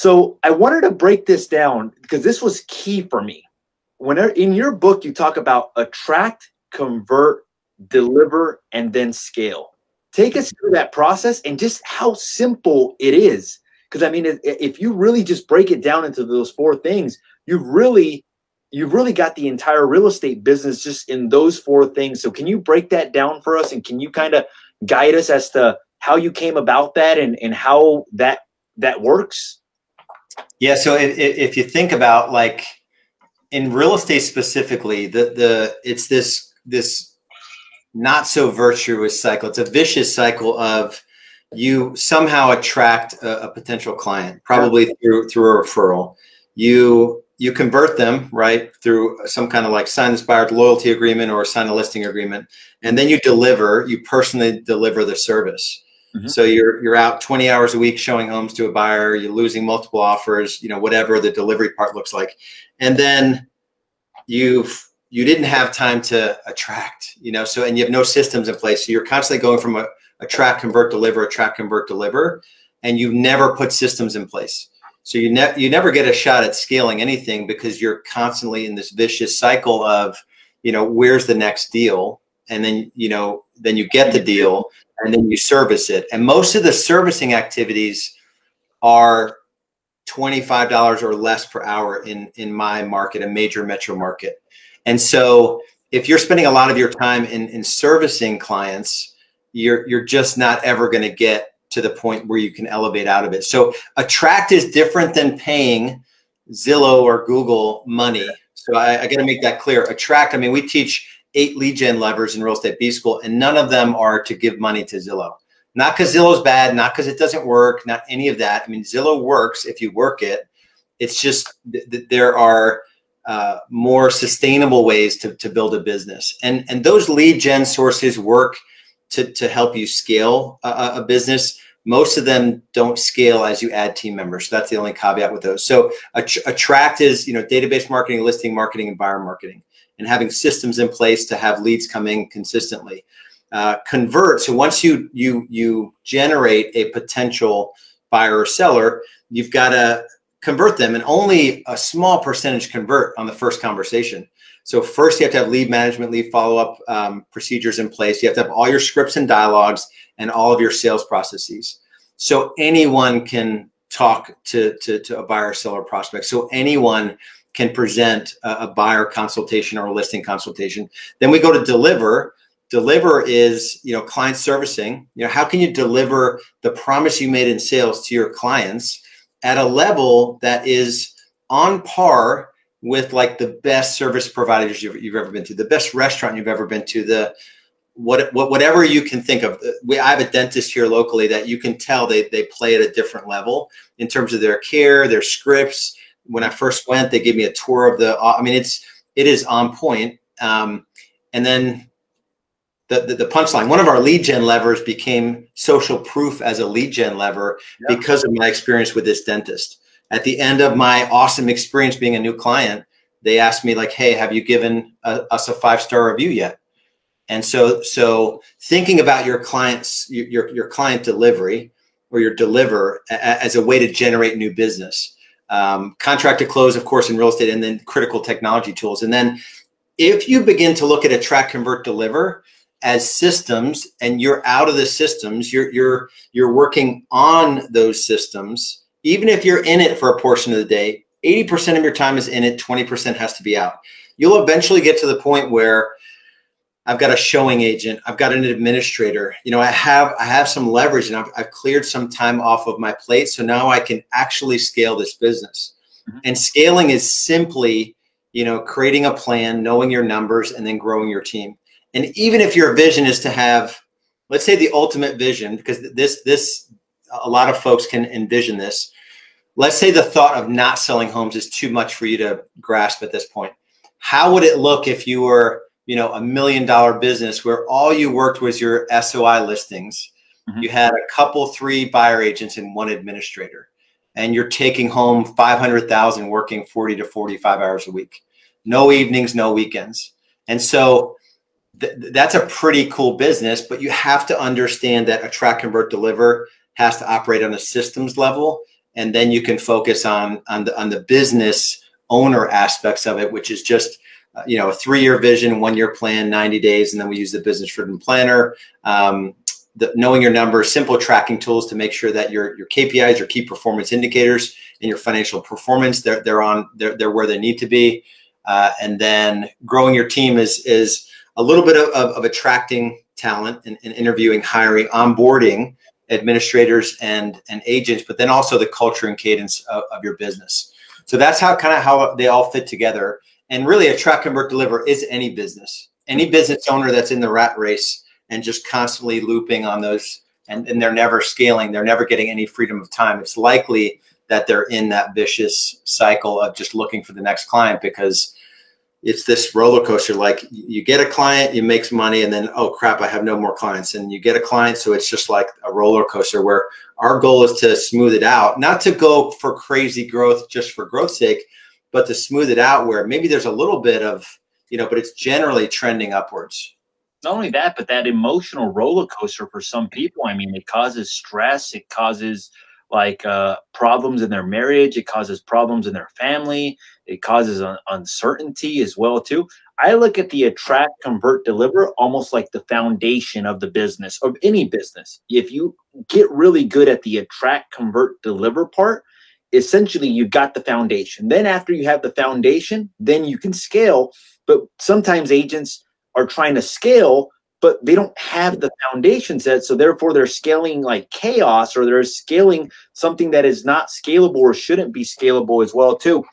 So I wanted to break this down because this was key for me. Whenever in your book, you talk about attract, convert, deliver, and then scale. Take us through that process and just how simple it is. Because I mean, if you really just break it down into those four things, you've really got the entire real estate business just in those four things. So can you break that down for us? And can you kind of guide us as to how you came about that and how that works? Yeah. So if you think about, like, in real estate specifically, it's this not so virtuous cycle. It's a vicious cycle of you somehow attract a potential client, probably through a referral. You convert them, right, through some kind of like sign inspired loyalty agreement or sign a listing agreement, and then you personally deliver the service. Mm-hmm. So you're out 20 hours a week showing homes to a buyer, you're losing multiple offers, you know, whatever the delivery part looks like. And then you didn't have time to attract, you know, so, and you have no systems in place. So you're constantly going from attract, convert, deliver, attract, convert, deliver, and you never put systems in place. So you never get a shot at scaling anything because you're constantly in this vicious cycle of, you know, where's the next deal? And then, you know, then you get the deal and then you service it. And most of the servicing activities are $25 or less per hour in my market, a major metro market. And so if you're spending a lot of your time in servicing clients, you're just not ever going to get to the point where you can elevate out of it. So attract is different than paying Zillow or Google money. So I got to make that clear. Attract, I mean, we teach 8 lead gen levers in Real Estate B-School, and none of them are to give money to Zillow. Not because Zillow's bad, not because it doesn't work, not any of that. I mean, Zillow works if you work it. It's just that there are more sustainable ways to build a business. And those lead gen sources work to help you scale a business. Most of them don't scale as you add team members. So that's the only caveat with those. So attract is, you know, database marketing, listing marketing, and buyer marketing, and having systems in place to have leads coming consistently. Convert, so once you generate a potential buyer or seller, you've got to convert them, and only a small percentage convert on the first conversation. So first you have to have lead management, lead follow-up procedures in place. You have to have all your scripts and dialogues and all of your sales processes. So anyone can talk to a buyer, seller, prospect. So anyone can present a buyer consultation or a listing consultation. Then we go to deliver. Deliver is, you know, client servicing. You know, how can you deliver the promise you made in sales to your clients at a level that is on par with like the best service providers you've ever been to, the best restaurant you've ever been to, the whatever you can think of. I have a dentist here locally that you can tell they play at a different level in terms of their care, their scripts. When I first went, they gave me a tour of the, I mean, it is on point. And then the punchline, one of our lead gen levers became social proof as a lead gen lever because of my experience with this dentist. At the end of my awesome experience being a new client, they asked me like, hey, have you given us a 5-star review yet? And so thinking about your clients, your client delivery or your deliver as a way to generate new business. Contract to close, of course, in real estate, and then critical technology tools. And then if you begin to look at attract, convert, deliver as systems, and you're out of the systems, you're working on those systems. Even if you're in it for a portion of the day, 80% of your time is in it, 20% has to be out. You'll eventually get to the point where I've got a showing agent, I've got an administrator, you know, I have some leverage, and I've cleared some time off of my plate. So now I can actually scale this business. Mm-hmm. And scaling is simply, you know, creating a plan, knowing your numbers, and then growing your team. And even if your vision is to have, let's say the ultimate vision, because this a lot of folks can envision this. Let's say the thought of not selling homes is too much for you to grasp at this point. How would it look if you were, you know, $1 million business where all you worked was your SOI listings? Mm-hmm. You had a couple, 3 buyer agents and 1 administrator, and you're taking home 500,000 working 40 to 45 hours a week, no evenings, no weekends. And so that's a pretty cool business, but you have to understand that attract, convert, deliver has to operate on a systems level and then you can focus on the business owner aspects of it, which is just a three-year vision, one-year plan, 90 days, and then we use the business-driven planner, knowing your numbers, simple tracking tools to make sure that your KPIs, your key performance indicators, and your financial performance they're where they need to be, and then growing your team is a little bit of attracting talent and interviewing, hiring, onboarding administrators and agents, but then also the culture and cadence of your business. So that's kind of how they all fit together. And really, attract, convert, deliver is any business owner that's in the rat race and just constantly looping on those, and they're never scaling, they're never getting any freedom of time. It's likely that they're in that vicious cycle of just looking for the next client, because it's this roller coaster. Like, you get a client, you make some money, and then, oh crap, I have no more clients. And you get a client. So it's just like a roller coaster, where our goal is to smooth it out, not to go for crazy growth just for growth's sake, but to smooth it out where maybe there's a little bit of, but it's generally trending upwards. Not only that, but that emotional roller coaster for some people, I mean, it causes stress. It causes problems in their marriage. It causes problems in their family. It causes uncertainty as well too. I look at the attract, convert, deliver almost like the foundation of the business, of any business. If you get really good at the attract, convert, deliver part, essentially you got the foundation. Then after you have the foundation, then you can scale. But sometimes agents are trying to scale, but they don't have the foundation set. So therefore they're scaling like chaos, or they're scaling something that is not scalable or shouldn't be scalable as well too.